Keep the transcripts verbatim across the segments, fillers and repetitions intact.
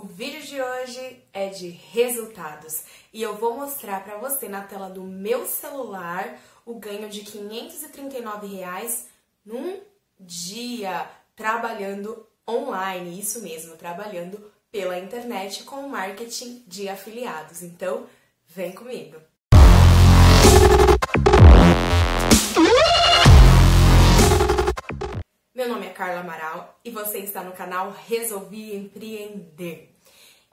O vídeo de hoje é de resultados e eu vou mostrar para você na tela do meu celular o ganho de quinhentos e trinta e nove reais num dia trabalhando online, isso mesmo, trabalhando pela internet com marketing de afiliados. Então, vem comigo! Meu nome é Karla Amaral e você está no canal Resolvi Empreender.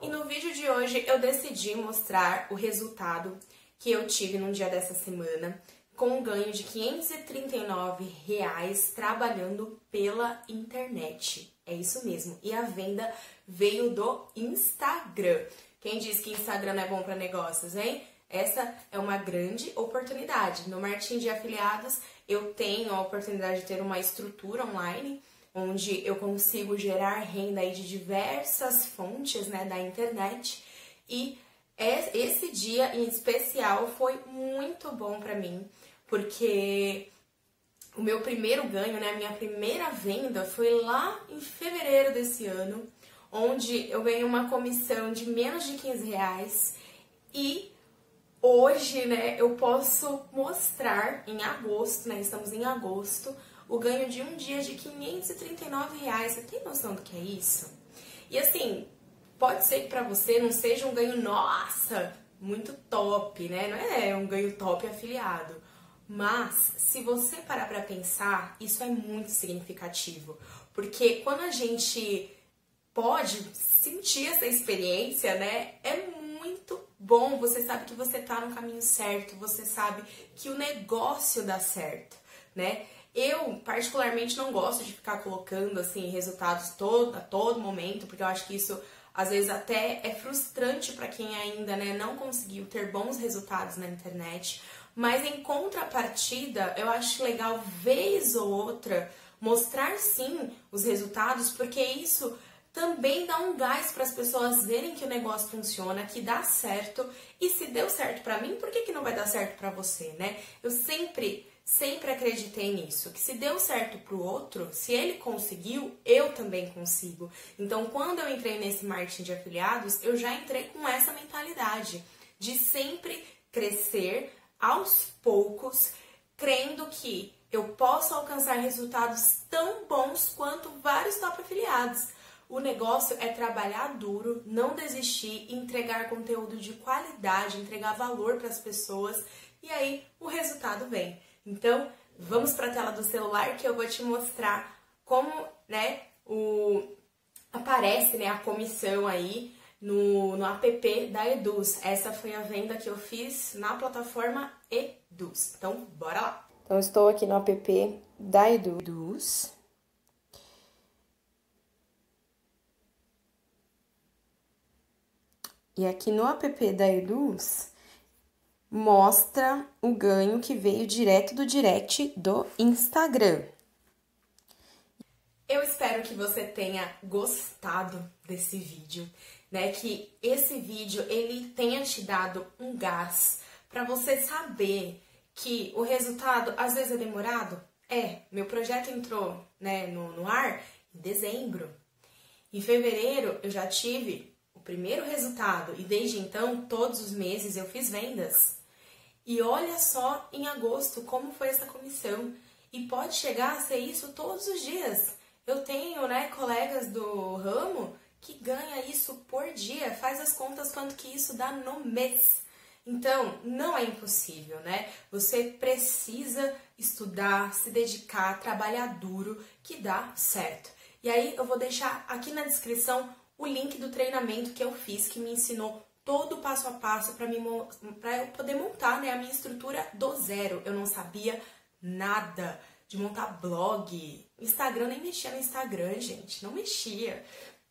E no vídeo de hoje eu decidi mostrar o resultado que eu tive num dia dessa semana com um ganho de quinhentos e trinta e nove reais trabalhando pela internet. É isso mesmo. E a venda veio do Instagram. Quem diz que Instagram não é bom para negócios, hein? Essa é uma grande oportunidade. No marketing de afiliados, eu tenho a oportunidade de ter uma estrutura online, onde eu consigo gerar renda aí de diversas fontes, né, da internet. E esse dia em especial foi muito bom para mim, porque o meu primeiro ganho, né, a minha primeira venda foi lá em fevereiro desse ano, onde eu ganhei uma comissão de menos de quinze reais e... hoje, né, eu posso mostrar em agosto, né, estamos em agosto, o ganho de um dia de quinhentos e trinta e nove reais. Você tem noção do que é isso? E assim, pode ser que pra você não seja um ganho, nossa, muito top, né? Não é um ganho top afiliado. Mas, se você parar pra pensar, isso é muito significativo. Porque quando a gente pode sentir essa experiência, né, é muito bom, você sabe que você tá no caminho certo, você sabe que o negócio dá certo, né? Eu, particularmente, não gosto de ficar colocando, assim, resultados todo, a todo momento, porque eu acho que isso, às vezes, até é frustrante para quem ainda, né, não conseguiu ter bons resultados na internet. Mas, em contrapartida, eu acho legal, vez ou outra, mostrar, sim, os resultados, porque isso... também dá um gás para as pessoas verem que o negócio funciona, que dá certo. E se deu certo para mim, por que que não vai dar certo para você, né? Eu sempre, sempre acreditei nisso, que se deu certo para o outro, se ele conseguiu, eu também consigo. Então, quando eu entrei nesse marketing de afiliados, eu já entrei com essa mentalidade de sempre crescer aos poucos, crendo que eu posso alcançar resultados tão bons quanto vários top afiliados. O negócio é trabalhar duro, não desistir, entregar conteúdo de qualidade, entregar valor para as pessoas e aí o resultado vem. Então, vamos para a tela do celular que eu vou te mostrar como, né, o aparece, né, a comissão aí no, no app da Eduzz. Essa foi a venda que eu fiz na plataforma Eduzz. Então, bora lá. Então, estou aqui no app da Eduzz. E aqui no app da Eduzz, mostra o ganho que veio direto do direct do Instagram. Eu espero que você tenha gostado desse vídeo, né? Que esse vídeo, ele tenha te dado um gás para você saber que o resultado, às vezes, é demorado. É, meu projeto entrou, né, no, no ar em dezembro. Em fevereiro, eu já tive... primeiro resultado, e desde então, todos os meses eu fiz vendas. E olha só em agosto como foi essa comissão. E pode chegar a ser isso todos os dias. Eu tenho, né, colegas do ramo que ganha isso por dia, faz as contas quanto que isso dá no mês. Então, não é impossível, né? Você precisa estudar, se dedicar, trabalhar duro, que dá certo. E aí eu vou deixar aqui na descrição o link do treinamento que eu fiz, que me ensinou todo o passo a passo para eu poder montar, né, a minha estrutura do zero. Eu não sabia nada de montar blog, Instagram, nem mexia no Instagram, gente, não mexia.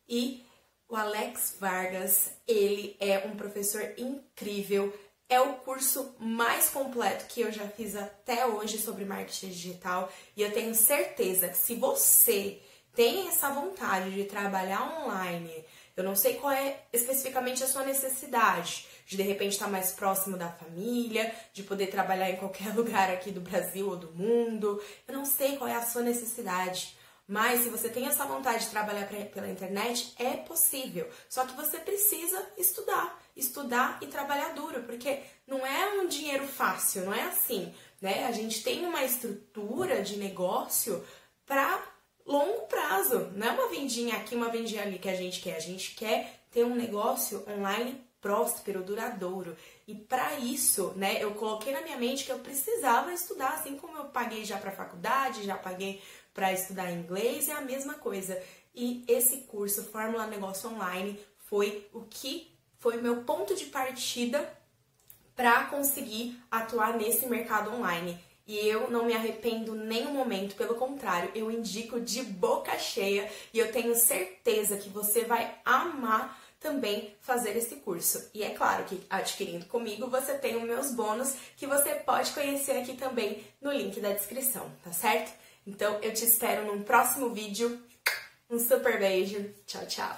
E o Alex Vargas, ele é um professor incrível, é o curso mais completo que eu já fiz até hoje sobre marketing digital. E eu tenho certeza que se você... tem essa vontade de trabalhar online, eu não sei qual é especificamente a sua necessidade, de de repente estar mais próximo da família, de poder trabalhar em qualquer lugar aqui do Brasil ou do mundo, eu não sei qual é a sua necessidade, Mas se você tem essa vontade de trabalhar pela internet, é possível. Só que você precisa estudar, estudar e trabalhar duro, porque não é um dinheiro fácil, não é assim, né? A gente tem uma estrutura de negócio para longo prazo, não é uma vendinha aqui, uma vendinha ali que a gente quer. A gente quer ter um negócio online próspero, duradouro. E para isso, né, eu coloquei na minha mente que eu precisava estudar, assim como eu paguei já para faculdade, já paguei para estudar inglês, é a mesma coisa. E esse curso Fórmula Negócio Online foi o que foi o meu ponto de partida para conseguir atuar nesse mercado online. E eu não me arrependo nem um momento, pelo contrário, eu indico de boca cheia e eu tenho certeza que você vai amar também fazer esse curso. E é claro que adquirindo comigo você tem os meus bônus que você pode conhecer aqui também no link da descrição, tá certo? Então eu te espero num próximo vídeo, um super beijo, tchau, tchau!